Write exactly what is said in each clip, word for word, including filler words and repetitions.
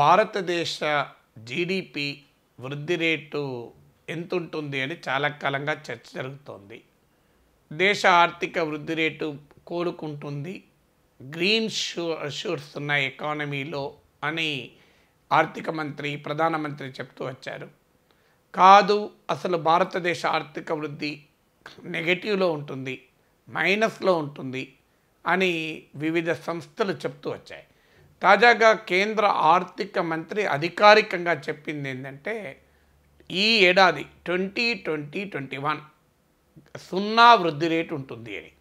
భారతదేశ జీడిపి వృద్ధి రేటు ఎంత ఉంటుంది అని చాలా కాలంగా చర్చ జరుగుతోంది. దేశ ఆర్థిక వృద్ధి రేటు కోలుకుంటుంది, గ్రీన్ షూ షూట్స్ ఉన్న ఎకానమీలో అని ఆర్థిక మంత్రి ప్రధానమంత్రి చెప్తూ వచ్చారు. కాదు, అసలు భారతదేశ ఆర్థిక వృద్ధి నెగటివ్లో ఉంటుంది, మైనస్లో ఉంటుంది అని వివిధ సంస్థలు చెప్తూ వచ్చాయి. తాజాగా కేంద్ర ఆర్థిక మంత్రి అధికారికంగా చెప్పింది ఏంటంటే, ఈ ఏడాది ట్వంటీ ట్వంటీ ట్వంటీ వన్ సున్నా వృద్ధి రేటు ఉంటుంది అని.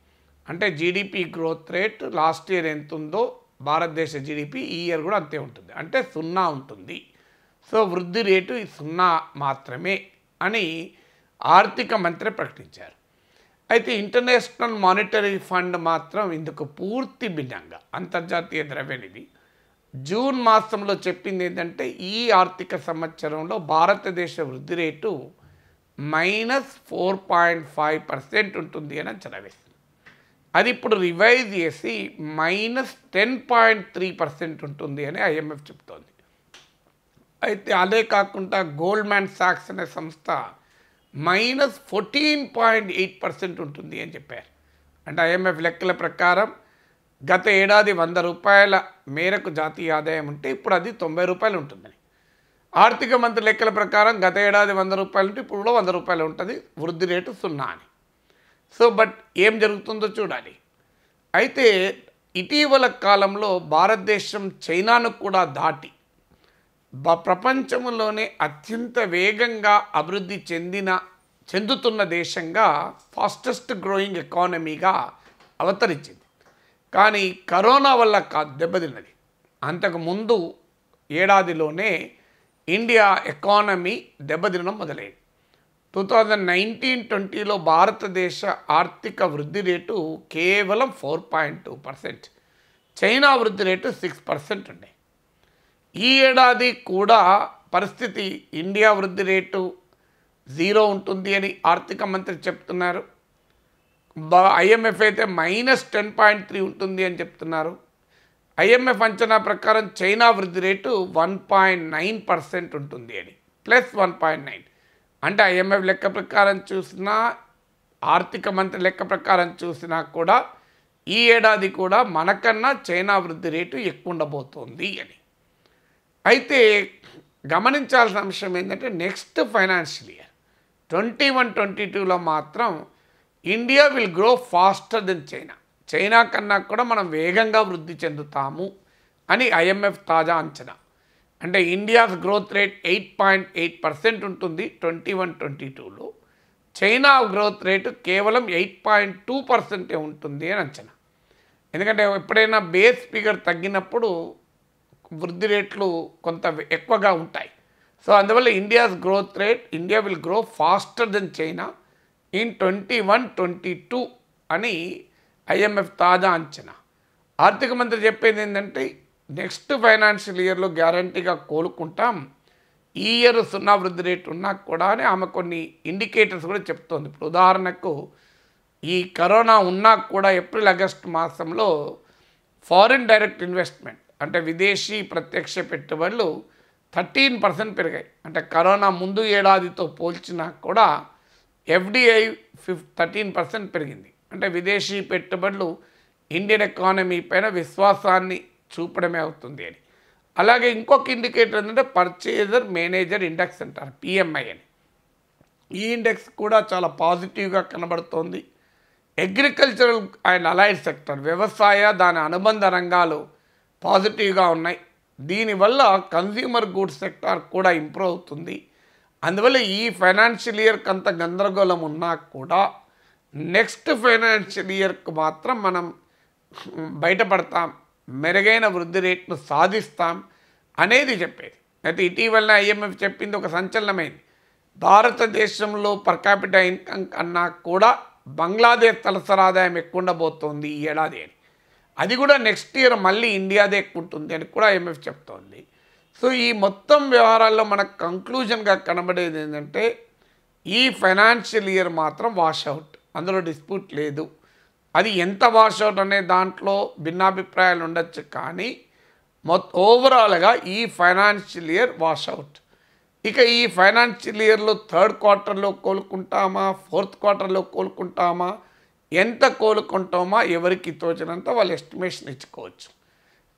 అంటే GDP growth rate last year ఎంత ఉందో భారతదేశ జీడిపి ఈ ఇయర్ కూడా అంతే ఉంటుంది, అంటే సున్నా ఉంటుంది. సో వృద్ధి రేటు సున్నా మాత్రమే అని ఆర్థిక మంత్రి ప్రకటించారు. అయితే ఇంటర్నేషనల్ మానిటరీ ఫండ్ మాత్రం ఇందుకు పూర్తి భిన్నంగా, అంతర్జాతీయ ద్రవ్యనిధి జూన్ మాసంలో చెప్పింది ఏంటంటే, ఈ ఆర్థిక సంవత్సరంలో భారతదేశ వృద్ధి rate minus four point five percent ఉంటుంది అని అంచనా వేసింది. అది ఇప్పుడు రివైజ్ చేసి minus ten point three percent ఉంటుంది అని ఐఎంఎఫ్ చెప్తోంది. అయితే అదే కాకుండా గోల్డ్మ్యాన్ సాక్స్ అనే సంస్థ minus fourteen point eight percent ఉంటుంది అని చెప్పారు. అంటే ఐఎంఎఫ్ లెక్కల ప్రకారం గత ఏడాది వంద రూపాయల మేరకు జాతీయ ఆదాయం ఉంటే ఇప్పుడు అది తొంభై రూపాయలు ఉంటుందని, ఆర్థిక మంత్రి లెక్కల ప్రకారం గత ఏడాది వంద రూపాయలు ఉంటే ఇప్పుడు కూడా వంద రూపాయలు ఉంటుంది, వృద్ధి రేటు సున్నా అని. సో బట్ ఏం జరుగుతుందో చూడాలి. అయితే ఇటీవల కాలంలో భారతదేశం చైనాను కూడా దాటి ప్రపంచంలోనే అత్యంత వేగంగా అభివృద్ధి చెందిన చెందుతున్న దేశంగా ఫాస్టెస్ట్ గ్రోయింగ్ ఎకానమీగా అవతరించింది. కానీ కరోనా వల్ల కాదు దెబ్బతిన్నది. అంతకుముందు ఏడాదిలోనే ఇండియా ఎకానమీ దెబ్బతినడం మొదలైంది. టూ థౌజండ్ నైన్టీన్ ట్వంటీలో భారతదేశ ఆర్థిక వృద్ధి రేటు కేవలం four point two percent, China వృద్ధి రేటు సిక్స్ పర్సెంట్ ఉన్నాయి. ఈ ఏడాది కూడా పరిస్థితి ఇండియా వృద్ధి రేటు జీరో ఉంటుంది అని ఆర్థిక మంత్రి చెప్తున్నారు, ఐఎంఎఫ్ అయితే మైనస్ టెన్ పాయింట్ త్రీ ఉంటుంది అని చెప్తున్నారు. ఐఎంఎఫ్ అంచనా ప్రకారం చైనా వృద్ధి rate one point nine percent ఉంటుంది అని, ప్లస్ వన్ పాయింట్ నైన్ అంటే ఐఎంఎఫ్ లెక్క ప్రకారం చూసినా ఆర్థిక మంత్రి లెక్క ప్రకారం చూసినా కూడా ఈ ఏడాది కూడా మనకన్నా చైనా వృద్ధి రేటు ఎక్కువ ఉండబోతోంది అని. అయితే గమనించాల్సిన అంశం ఏంటంటే, next financial year twenty one twenty టూలో మాత్రం India will grow faster then China, China కన్నా కూడా మనం వేగంగా వృద్ధి చెందుతాము అని ఐఎంఎఫ్ తాజా అంచనా. అంటే India's growth rate eight point eight percent ఉంటుంది ట్వంటీ వన్ ట్వంటీ టూలో, చైనా గ్రోత్ రేటు కేవలం ఎయిట్ పాయింట్ టూ పర్సెంటే ఉంటుంది అని అంచనా. ఎందుకంటే ఎప్పుడైనా బేస్ ఫిగర్ తగ్గినప్పుడు వృద్ధి రేట్లు కొంత ఎక్కువగా ఉంటాయి. సో అందువల్ల India's growth rate India will grow faster then China in twenty one twenty two అని ఐఎంఎఫ్ తాజా అంచనా. ఆర్థిక మంత్రి చెప్పేది ఏంటంటే, నెక్స్ట్ ఫైనాన్షియల్ ఇయర్లో గ్యారంటీగా కోలుకుంటాం, ఈ ఇయర్ సున్నా వృద్ధి రేటు ఉన్నా కూడా అని ఆమె కొన్ని ఇండికేటర్స్ కూడా చెప్తోంది. ఇప్పుడు ఉదాహరణకు ఈ కరోనా ఉన్నా కూడా ఏప్రిల్ ఆగస్టు మాసంలో ఫారిన్ డైరెక్ట్ ఇన్వెస్ట్మెంట్ అంటే విదేశీ ప్రత్యక్ష పెట్టుబడులు థర్టీన్ పర్సెంట్ పెరిగాయి. అంటే కరోనా ముందు ఏడాదితో పోల్చినా కూడా ఎఫ్డిఐ ఫిఫ్ థర్టీన్ పర్సెంట్ పెరిగింది. అంటే విదేశీ పెట్టుబడులు ఇండియన్ ఎకానమీ పైన విశ్వాసాన్ని చూపడమే అవుతుంది అని. అలాగే ఇంకొక ఇండికేటర్ ఏంటంటే పర్చేజర్ మేనేజర్ ఇండెక్స్ అంటారు, పిఎంఐ అని. ఈ ఇండెక్స్ కూడా చాలా పాజిటివ్గా కనబడుతోంది. అగ్రికల్చరల్ అండ్ అలైడ్ సెక్టర్, వ్యవసాయ దాని అనుబంధ రంగాలు పాజిటివ్గా ఉన్నాయి. దీనివల్ల కన్స్యూమర్ గూడ్స్ సెక్టార్ కూడా ఇంప్రూవ్ అవుతుంది. అందువల్ల ఈ ఫైనాన్షియల్ ఇయర్కి అంత గందరగోళం ఉన్నా కూడా నెక్స్ట్ ఫైనాన్షియల్ ఇయర్కు మాత్రం మనం బయటపడతాం, మెరుగైన వృద్ధి రేట్ను సాధిస్తాం అనేది చెప్పేది. అయితే ఇటీవలనే ఐఎంఎఫ్ చెప్పింది ఒక సంచలనమైంది, భారతదేశంలో పర్ క్యాపిటల్ ఇన్కమ్ కన్నా కూడా బంగ్లాదేశ్ తలసరి ఆదాయం ఎక్కువ ఉండబోతోంది ఈ ఏడాది అని. అది కూడా నెక్స్ట్ ఇయర్ మళ్ళీ ఇండియాదే ఎక్కువ ఉంటుంది అని కూడా ఐఎంఎఫ్ చెప్తోంది. సో ఈ మొత్తం వ్యవహారాల్లో మనకు కంక్లూజన్గా కనబడేది ఏంటంటే, ఈ ఫైనాన్షియల్ ఇయర్ మాత్రం వాషౌట్, అందులో డిస్ప్యూట్ లేదు. అది ఎంత వాషౌట్ అనే దాంట్లో భిన్నాభిప్రాయాలు ఉండొచ్చు, కానీ మొత్తం ఓవరాల్గా ఈ ఫైనాన్షియల్ ఇయర్ వాష్ అవుట్. ఇక ఈ ఫైనాన్షియల్ ఇయర్లో థర్డ్ క్వార్టర్లో కోలుకుంటామా, ఫోర్త్ క్వార్టర్లో కోలుకుంటామా, ఎంత కోలుకుంటామా ఎవరికి తోచినంత వాళ్ళు ఎస్టిమేషన్ ఇచ్చుకోవచ్చు.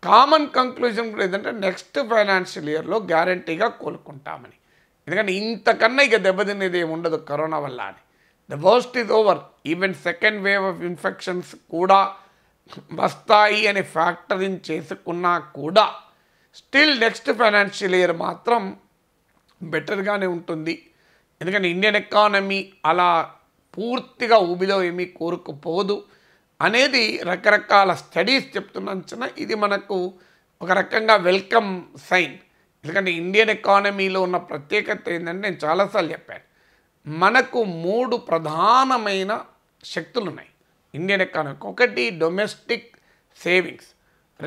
కామన్ కంక్లూజన్ కూడా ఏంటంటే నెక్స్ట్ ఫైనాన్షియల్ ఇయర్లో గ్యారంటీగా కోలుకుంటామని. ఎందుకంటే ఇంతకన్నా ఇక దెబ్బతినేది ఏమి ఉండదు కరోనా వల్ల అని. The worst is over. Even second wave of infections కూడా వస్తాయి అని ఫ్యాక్టరింగ్ చేసుకున్నా కూడా స్టిల్ నెక్స్ట్ ఫైనాన్షియల్ ఇయర్ మాత్రం బెటర్గానే ఉంటుంది. ఎందుకంటే ఇండియన్ ఎకానమీ అలా పూర్తిగా ఊబిలో ఏమీ కోరుకుపోదు అనేది రకరకాల స్టడీస్ చెప్తున్నందున ఇది మనకు ఒక రకంగా వెల్కమ్ సైన్. ఎందుకంటే ఇండియన్ ఎకానమీలో ఉన్న ప్రత్యేకత ఏంటంటే నేను చాలాసార్లు చెప్పాను, మనకు మూడు ప్రధానమైన శక్తులు ఉన్నాయి ఇండియన్ ఎకానమీకి. ఒకటి డొమెస్టిక్ సేవింగ్స్,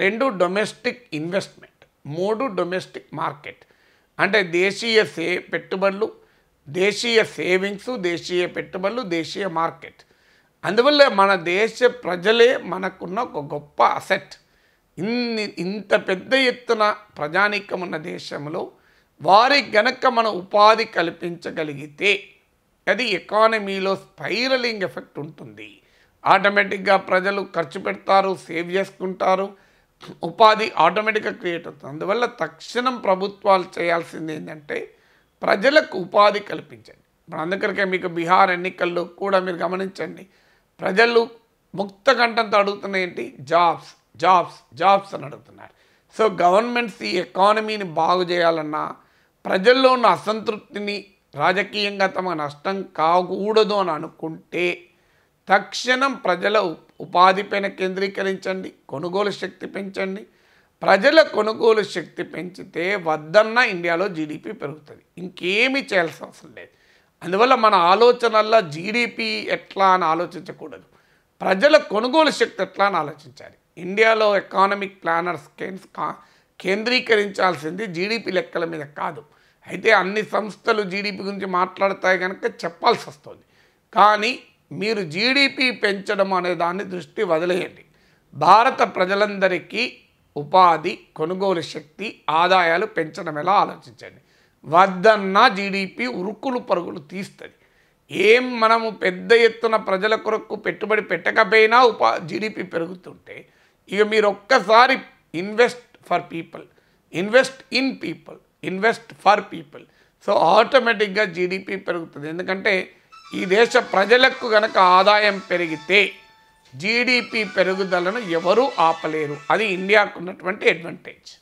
రెండు డొమెస్టిక్ ఇన్వెస్ట్మెంట్, మూడు డొమెస్టిక్ మార్కెట్. అంటే దేశీయ సే పెట్టుబడులు, దేశీయ సేవింగ్స్, దేశీయ పెట్టుబడులు, దేశీయ మార్కెట్. అందువల్ల మన దేశ ప్రజలే మనకున్న ఒక గొప్ప అసెట్. ఇన్ని ఇంత పెద్ద ఎత్తున ప్రజానీకం ఉన్న దేశంలో వారికి గనక మనం ఉపాధి కల్పించగలిగితే అది ఎకానమీలో స్పైరలింగ్ ఎఫెక్ట్ ఉంటుంది. ఆటోమేటిక్గా ప్రజలు ఖర్చు పెడతారు, సేవ్ చేసుకుంటారు, ఉపాధి ఆటోమేటిక్గా క్రియేట్ అవుతుంది. అందువల్ల తక్షణం ప్రభుత్వాలు చేయాల్సింది ఏంటంటే ప్రజలకు ఉపాధి కల్పించండి. ఇప్పుడు అందుకరికే మీకు బీహార్ ఎన్నికల్లో కూడా మీరు గమనించండి, ప్రజలు ముక్త కంఠంతో అడుగుతున్న ఏంటి, జాబ్స్ జాబ్స్ జాబ్స్ అని అడుగుతున్నారు. సో గవర్నమెంట్స్ ఈ ఎకానమీని బాగు చేయాలన్నా ప్రజల్లో ఉన్న అసంతృప్తిని రాజకీయంగా తమ నష్టం కాకూడదు అని అనుకుంటే తక్షణం ప్రజల ఉపాధి పైన కేంద్రీకరించండి, కొనుగోలు శక్తి పెంచండి. ప్రజల కొనుగోలు శక్తి పెంచితే వద్దన్న ఇండియాలో జీడిపి పెరుగుతుంది, ఇంకేమీ చేయాల్సిన అవసరం లేదు. అందువల్ల మన ఆలోచనల్లో జీడిపి ఎట్లా అని ఆలోచించకూడదు, ప్రజల కొనుగోలు శక్తి ఎట్లా అని ఆలోచించాలి. ఇండియాలో ఎకానమిక్ ప్లానర్స్ కేంద్రీకరించాల్సింది జీడిపి లెక్కల మీద కాదు. అయితే అన్ని సంస్థలు జీడిపి గురించి మాట్లాడతాయి కనుక చెప్పాల్సి వస్తుంది. కానీ మీరు జీడిపి పెంచడం అనే దాన్ని దృష్టి వదిలేయండి. భారత ప్రజలందరికీ ఉపాధి, కొనుగోలు శక్తి, ఆదాయాలు పెంచడం ఎలా ఆలోచించండి. వద్దన్న జీడిపి ఉరుకులు పరుగులు తీస్తుంది. ఏం మనము పెద్ద ఎత్తున ప్రజల కొరకు పెట్టుబడి పెట్టకపోయినా ఉపా జీడిపి పెరుగుతుంటే ఇక మీరు ఒక్కసారి invest for people, invest in people, invest for people. So ఆటోమేటిక్గా జీడిపి పెరుగుతుంది. ఎందుకంటే ఈ దేశ ప్రజలకు కనుక ఆదాయం పెరిగితే జీడిపి పెరుగుదలను ఎవరూ ఆపలేరు. అది ఇండియాకు ఉన్నటువంటి అడ్వాంటేజ్.